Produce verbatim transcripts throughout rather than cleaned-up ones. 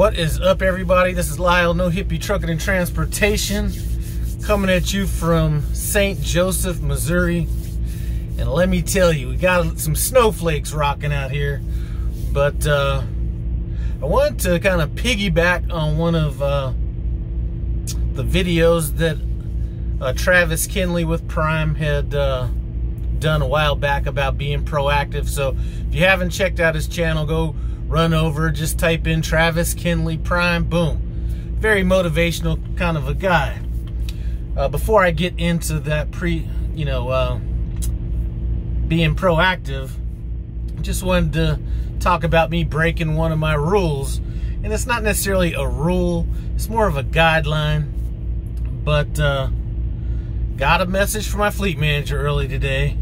What is up, everybody? This is Lyle, No Hippie Trucking and Transportation, coming at you from Saint Joseph, Missouri. And let me tell you, we got some snowflakes rocking out here. But uh, I wanted to kind of piggyback on one of uh, the videos that uh, Travis Kenley with Prime had uh, done a while back about being proactive. So if you haven't checked out his channel, go run over, just type in Travis Kenley Prime, boom. Very motivational kind of a guy. Uh, before I get into that pre, you know, uh, being proactive, just wanted to talk about me breaking one of my rules. And it's not necessarily a rule, it's more of a guideline. But uh, got a message from my fleet manager early today.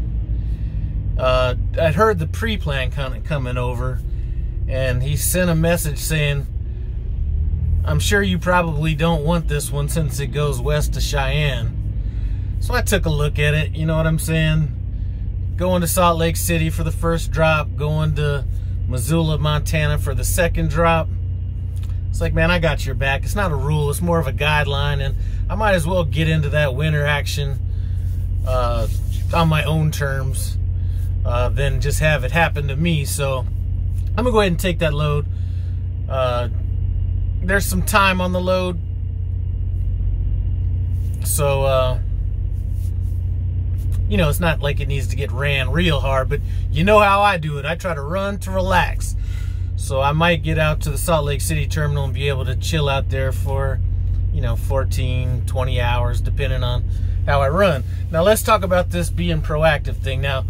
Uh, I'd heard the pre-plan kind of coming over. And he sent a message saying, I'm sure you probably don't want this one since it goes west to Cheyenne. So I took a look at it, you know what I'm saying? Going to Salt Lake City for the first drop, going to Missoula, Montana for the second drop. It's like, man, I got your back. It's not a rule, it's more of a guideline, and I might as well get into that winter action uh, on my own terms uh, than just have it happen to me. So I'm gonna go ahead and take that load. Uh, there's some time on the load, so uh, you know, it's not like it needs to get ran real hard, but you know how I do it. I try to run to relax, so I might get out to the Salt Lake City terminal and be able to chill out there for, you know, fourteen, twenty hours, depending on how I run. Now let's talk about this being proactive thing. Now,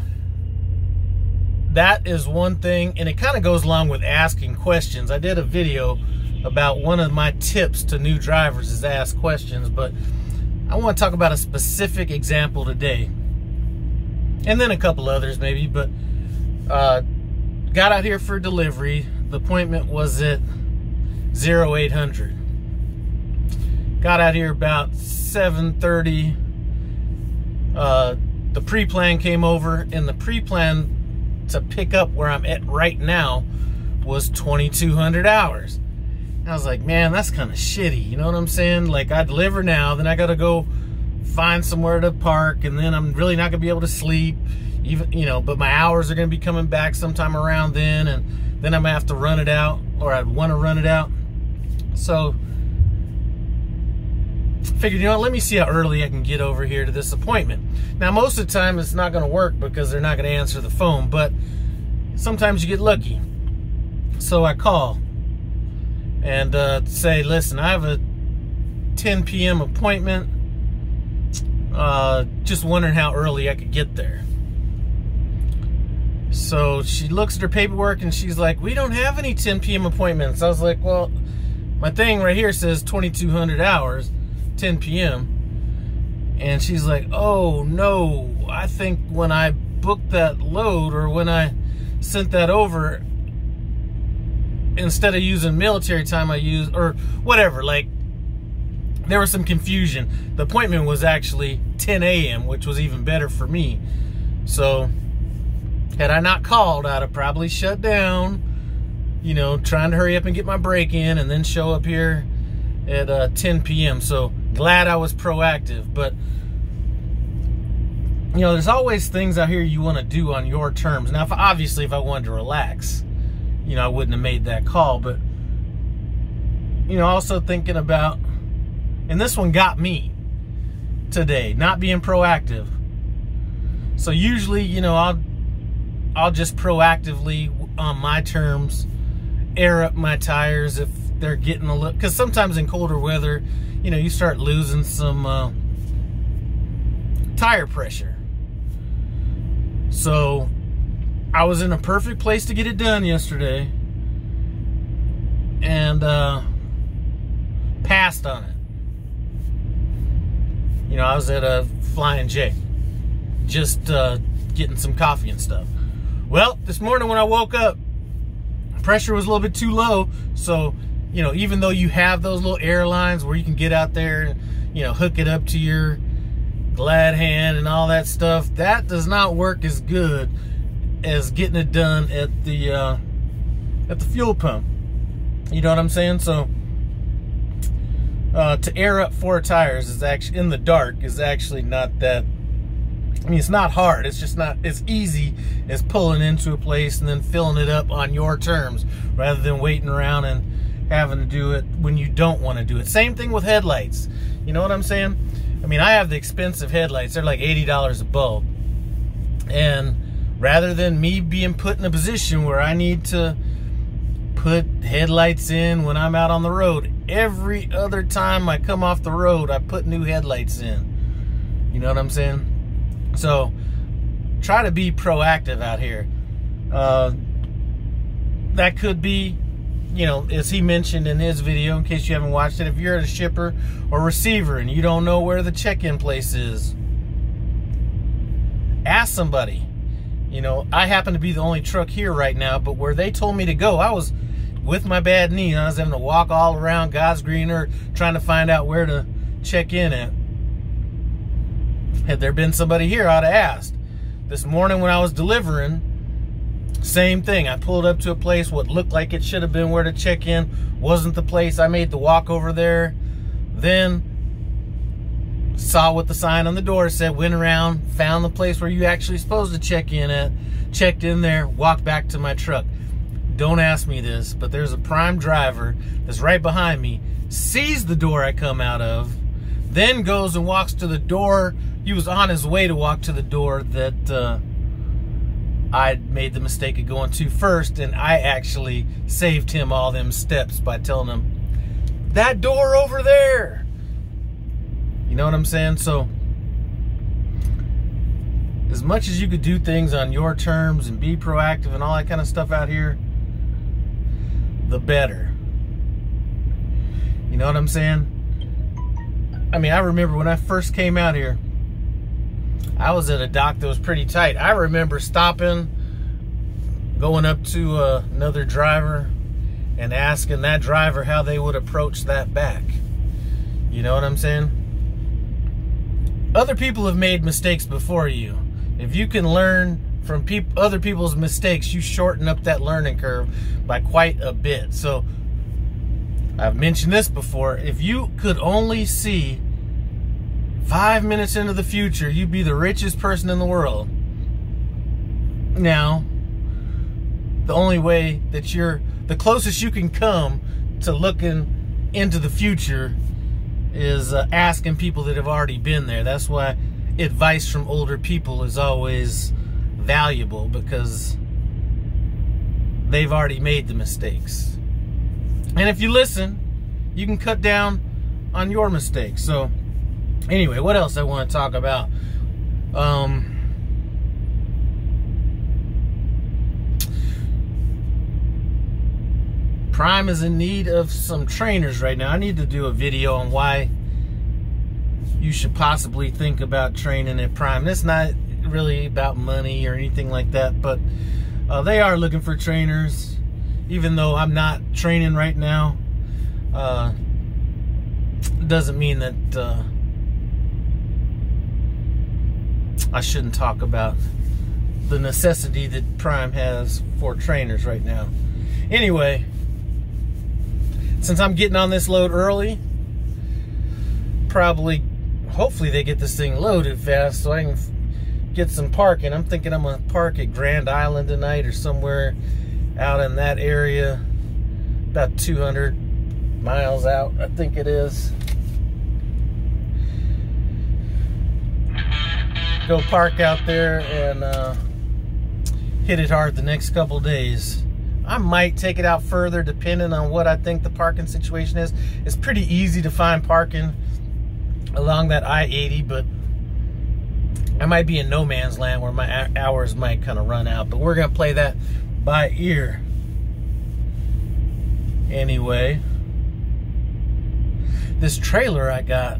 that is one thing, and it kind of goes along with asking questions. I did a video about one of my tips to new drivers is to ask questions, but I want to talk about a specific example today, and then a couple others maybe. But uh, got out here for delivery. The appointment was at oh eight hundred. Got out here about seven thirty. Uh, the pre-plan came over, and the pre-plan to pick up where I'm at right now was twenty-two hundred hours. And I was like, man, that's kind of shitty, you know what I'm saying? Like, I deliver now, then I gotta go find somewhere to park, and then I'm really not gonna be able to sleep, even, you know, but my hours are gonna be coming back sometime around then, and then I'm gonna have to run it out, or I'd wanna run it out. So figured, you know what, let me see how early I can get over here to this appointment. Now, most of the time it's not going to work because they're not going to answer the phone, but sometimes you get lucky. So I call and uh, say, listen, I have a ten p m appointment. Uh, just wondering how early I could get there. So she looks at her paperwork and she's like, we don't have any ten p m appointments. I was like, well, my thing right here says twenty-two hundred hours. ten p m And she's like, oh no, I think when I booked that load, or when I sent that over, instead of using military time I used, or whatever, like there was some confusion. The appointment was actually ten a m which was even better for me. So had I not called, I'd have probably shut down, you know, trying to hurry up and get my break in and then show up here at uh, ten p m So glad I was proactive. But you know, there's always things out here you want to do on your terms. Now, if, obviously, if I wanted to relax, you know, I wouldn't have made that call. But you know, also thinking about, and this one got me today, not being proactive. So usually, you know, I'll I'll just proactively on my terms air up my tires if they're getting a little, because sometimes in colder weather, you know, you start losing some uh, tire pressure. So I was in a perfect place to get it done yesterday, and uh, passed on it. You know, I was at a Flying J, just uh, getting some coffee and stuff. Well, this morning when I woke up, pressure was a little bit too low. So you know, even though you have those little airlines where you can get out there and, you know, hook it up to your glad hand and all that stuff, that does not work as good as getting it done at the uh, at the fuel pump. You know what I'm saying? So uh, to air up four tires is actually in the dark is actually not that. I mean, it's not hard. It's just not as easy as pulling into a place and then filling it up on your terms rather than waiting around and having to do it when you don't want to do it. Same thing with headlights. You know what I'm saying? I mean, I have the expensive headlights. They're like eighty dollars a bulb. And rather than me being put in a position where I need to put headlights in when I'm out on the road, every other time I come off the road, I put new headlights in. You know what I'm saying? So try to be proactive out here. Uh, that could be, you know, as he mentioned in his video, in case you haven't watched it, if you're a shipper or receiver and you don't know where the check-in place is, ask somebody. You know, I happen to be the only truck here right now, but where they told me to go, I was with my bad knee and I was having to walk all around God's green earth trying to find out where to check in at. Had there been somebody here, I'd have asked. This morning when I was delivering, same thing. I pulled up to a place, what looked like it should have been where to check in, wasn't the place. I made the walk over there, then saw what the sign on the door said, went around, found the place where you actually supposed to check in at, checked in there, walked back to my truck. Don't ask me this, but there's a Prime driver that's right behind me, sees the door I come out of, then goes and walks to the door. He was on his way to walk to the door that uh, I made the mistake of going to first, and I actually saved him all them steps by telling him, that door over there. You know what I'm saying? So as much as you could do things on your terms and be proactive and all that kind of stuff out here, the better. You know what I'm saying? I mean, I remember when I first came out here, I was at a dock that was pretty tight. I remember stopping, going up to uh, another driver and asking that driver how they would approach that back. You know what I'm saying? Other people have made mistakes before you. If you can learn from pe- other people's mistakes, you shorten up that learning curve by quite a bit. So I've mentioned this before. If you could only see five minutes into the future, you'd be the richest person in the world. Now, the only way that you're, the closest you can come to looking into the future is uh, asking people that have already been there. That's why advice from older people is always valuable, because they've already made the mistakes. And if you listen, you can cut down on your mistakes. So anyway, what else I want to talk about? Um, Prime is in need of some trainers right now. I need to do a video on why you should possibly think about training at Prime. It's not really about money or anything like that, but uh, they are looking for trainers. Even though I'm not training right now, uh, doesn't mean that uh, I shouldn't talk about the necessity that Prime has for trainers right now. Anyway, since I'm getting on this load early, probably, hopefully they get this thing loaded fast so I can get some parking. I'm thinking I'm gonna park at Grand Island tonight or somewhere out in that area, about two hundred miles out, I think it is. Go park out there and uh, hit it hard the next couple days. I might take it out further depending on what I think the parking situation is. It's pretty easy to find parking along that I eighty, but I might be in no man's land where my hours might kind of run out, but we're gonna play that by ear. Anyway, this trailer I got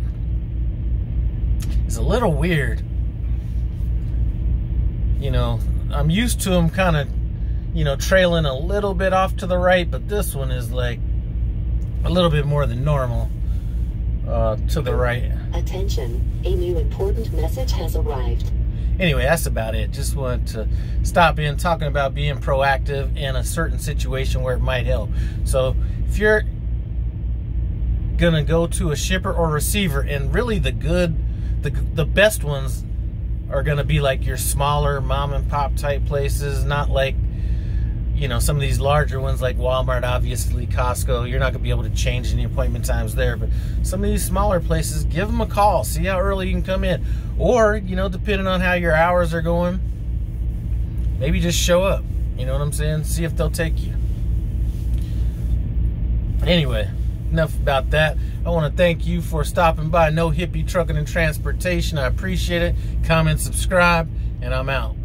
is a little weird. You know, I'm used to them kind of, you know, trailing a little bit off to the right, but this one is like a little bit more than normal uh, to the right. Attention, a new important message has arrived. anyway, that's about it. Just wanted to stop in talking about being proactive in a certain situation where it might help. So if you're gonna go to a shipper or receiver, and really the good, the, the best ones are gonna be like your smaller mom and pop type places, not like, you know, some of these larger ones like Walmart, obviously Costco. You're not gonna be able to change any appointment times there, but some of these smaller places, give them a call, see how early you can come in, or, you know, depending on how your hours are going, maybe just show up, you know what I'm saying, see if they'll take you. Anyway, enough about that. I want to thank you for stopping by No Hippie Trucking and Transportation. I appreciate it. Comment, subscribe, and I'm out.